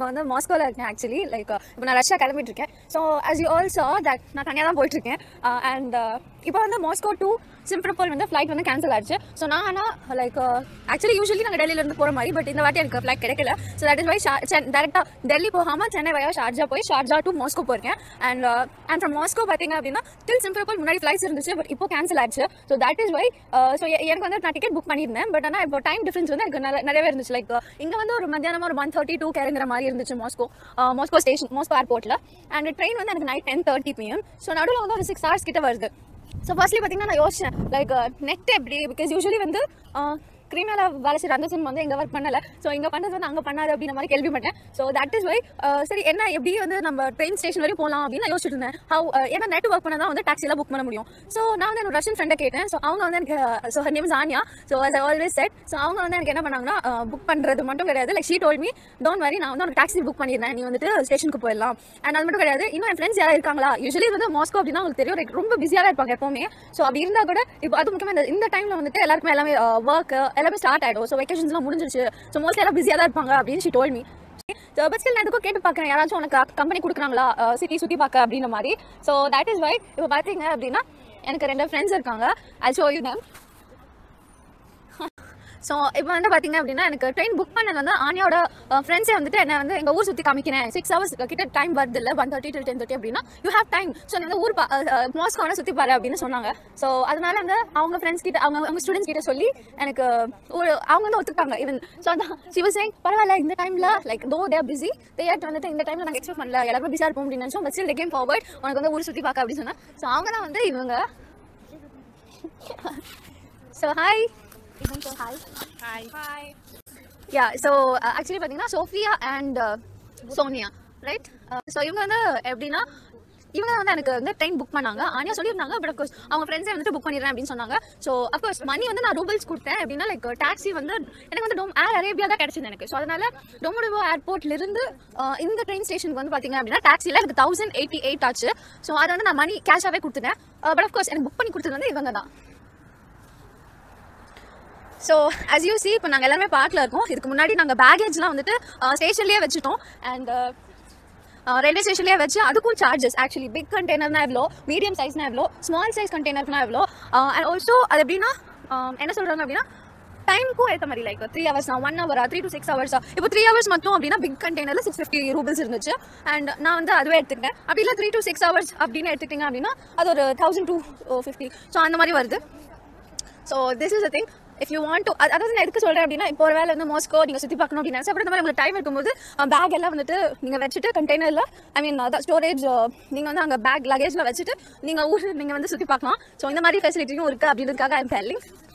I'm Moscow actually, like Russia Academy. So as you all saw that na Anya da poittu irukken and now Moscow to Simferopol flight was cancelled. So na like actually usually nanga Delhi la irundhu pora mari but indha vaati enakku flight kedaikala. So that is why direct Delhi pohama Chennai via Sharjah to Moscow poirukken and from Moscow pathinga appadina till Simferopol munadi flights irundhuchu but ipo cancel aachu. So that is why so enakku na ticket book pannirnen but ana ipo time difference vandu nadave irundhuchu like inga vandu oru madhyanam oru 1:32 kerendra mari irundhuchu Moscow station Moscow airport la and the train vandu night 10:30 p.m. so nadula vandu 6 hours kitta varudhu. So firstly pathinga na yosha like neck tape because usually vandu cream la valasi randasim vandu enga work pannala so inga pannadhu vandu anga pannaru appadina mari kelvi patten. So that is why seri enna eppadi vandu நம்ம train station vary போலாம் அப்படி நான் யோசிச்சிட்டு இருந்தேன். How ஏன்னா net work பண்ணா தான் வந்து டாக்ஸி எல்லாம் புக் பண்ண முடியும். So நான் வந்து என்னோட ரஷ்யன் ஃப்ரெண்ட கேட்டேன். So அவங்க வந்து எனக்கு so her name is Anya. So as I always said, so அவங்க வந்து எனக்கு என்ன பண்ணாங்கன்னா புக் பண்றது மட்டும் கிடையாது. Like she told me, don't worry நான் வந்து ஒரு டாக்ஸி புக் பண்ணிடுறேன். நீ வந்துட்டு ஸ்டேஷனுக்கு போயிடலாம். And அது மட்டும் கிடையாது. இன்னும் என் ஃப்ரெண்ட்ஸ் யாரா இருக்காங்களா? Usually வந்து மாஸ்கோ அப்படினா உங்களுக்கு தெரியும் like ரொம்ப பிஸியா இருப்பாங்க எப்பவுமே. So அப்படி இருந்தா கூட இப்போ அது முக்கியமா இந்த டைம்ல வந்துட்டு எல்லாருக்கும் எல்லாமே வர்க் எல்லாமே ஸ்டார்ட் ஆயிடும். So வெகேஷன்ஸ் எல்லாம் முடிஞ்சிருச்சு. So மோஸ்ட்லி எல்லாரும் பிஸியா தான் இருப்பாங்க அப்படினு she told me. So but still nadukku kettu pakken yaraachum unakku company kudukkrangala city sutti paaka appadina mari. So that is why ipo pathinga appadina enakku rendu friends irukanga. I'll show you them. So இப்போ வந்து பார்த்தீங்க அப்படின்னா எனக்கு train book பண்ணது வந்து ஆனியோட ஃப்ரெண்ட்ஸே வந்துட்டு என்ன வந்து எங்கள் ஊர் சுற்றி காமிக்கிறேன் 6 hours கிட்ட டைம் வருது இல்லை 1:30 to 10:30 அப்படின்னா யூ ஹேவ் டைம். ஸோ அந்த ஊர் மாஸ்கோனா சுற்றி பாரு அப்படின்னு சொன்னாங்க. ஸோ அதனால வந்து அவங்க ஃப்ரெண்ட்ஸ் கிட்ட அவங்க ஸ்டூடெண்ட்ஸ் கிட்ட சொல்லி எனக்கு அவங்க வந்து ஒத்துக்காங்க ஈவன். ஸோ அதான் சிவசேங் பரவாயில்ல இந்த டைமில் லைக் தோ தேர் பிஸி தேட் வந்துட்டு இந்த டைமில் நாங்கள் எக்ஸ்பெக்ட் பண்ணல எல்லாருமே பிஸியாக இருப்போம் அப்படின்னு நினச்சோம். But still they came forward உனக்கு வந்து ஊர் சுற்றி பார்க்க அப்படின்னு சொன்னேன். ஸோ அவங்க தான் வந்து இவங்க. So hi. Hi. Hi. Hi. Yeah. So actually, pathina Sophia and Sonia, right? So இவங்க வந்து எப்படின்னா இவங்க வந்து எனக்கு வந்து ட்ரெயின் புக் பண்ணாங்க. ஆனியா சொல்லியிருந்தாங்க பட் அஃப்கோர்ஸ் அவங்க ஃப்ரெண்ட்ஸே வந்துட்டு புக் பண்ணிடுறேன் அப்படின்னு சொன்னாங்க. ஸோ அஃப்கோர்ஸ் மணி வந்து நான் ரூபல்ஸ் கொடுத்தேன் அப்படின்னா லைக் டாக்ஸி வந்து எனக்கு வந்து ஏர் அரேபியா தான் கிடச்சிது எனக்கு. ஸோ அதனால டொமோடோவோ ஏர்போர்ட்லேருந்து இந்த ட்ரெயின் ஸ்டேஷனுக்கு வந்து பார்த்தீங்க அப்படின்னா டாக்ஸியில் எனக்கு 1088 ஆச்சு. ஸோ அதை வந்து நான் மணி கேஷாகவே கொடுத்துட்டேன். பட் அஃப்கோர்ஸ் எனக்கு புக் பண்ணி கொடுத்தது வந்து இவங்க தான். ஸோ as you see இப்போ நாங்கள் எல்லாருமே பார்க்கில் இருக்கோம். இதுக்கு முன்னாடி நாங்கள் பேகேஜ்லாம் வந்துட்டு ஸ்டேஷன்லேயே வச்சுட்டோம் அண்ட் ரயில்வே ஸ்டேஷன்லேயே வச்சு அதுக்கும் சார்ஜஸ் ஆக்சுவலி பிக் கண்டெய்னர்னா எவ்வளோ மீடியம் சைஸ்னா எவ்வளோ ஸ்மால் சைஸ் கண்டெய்னர்னா எவ்வளோ அண்ட் ஆல்சோ அது எப்படின்னா என்ன சொல்கிறாங்க அப்படின்னா டைமுக்கும் ஏற்ற மாதிரி லைக் 3 hourஸா 1 hour 3 to 6 hours இப்போ 3 hours மட்டும் அப்படின்னா பிக் கண்டெய்னரில் 650 ரூபீஸ் இருந்துச்சு அண்ட் நான் வந்து அதுவே எடுத்துக்கிட்டேன். அப்படி இல்லை 3 to 6 hours அப்படின்னு எடுத்துக்கிட்டிங்க அப்படின்னா அது ஒரு 1250. ஸோ அந்த மாதிரி வருது. So this is a thing. If you want to அதாவது நான் எதுக்கு சொல்கிறேன் அப்படின்னா இப்போ ஒரு வேலை வந்து மாஸ்கோ நீங்கள் சுற்றி பார்க்கணும் அப்படின்னு நினச்சா அப்புறம் இந்த மாதிரி உங்களுக்கு டைம் இருக்கும்போது பேக் எல்லாம் வந்துட்டு நீங்கள் வச்சுட்டு கண்டெய்னரில் அதான் ஸ்டோரேஜ் நீங்கள் வந்து அங்கே பேக் லகேஜில் வச்சுட்டு நீங்கள் ஊர் நீங்கள் வந்து சுற்றி பார்க்கலாம். ஸோ இந்த மாதிரி ஃபெசிலிட்டியும் இருக்குது அப்படின்றதுக்காக ஐம் டெல்லிங்.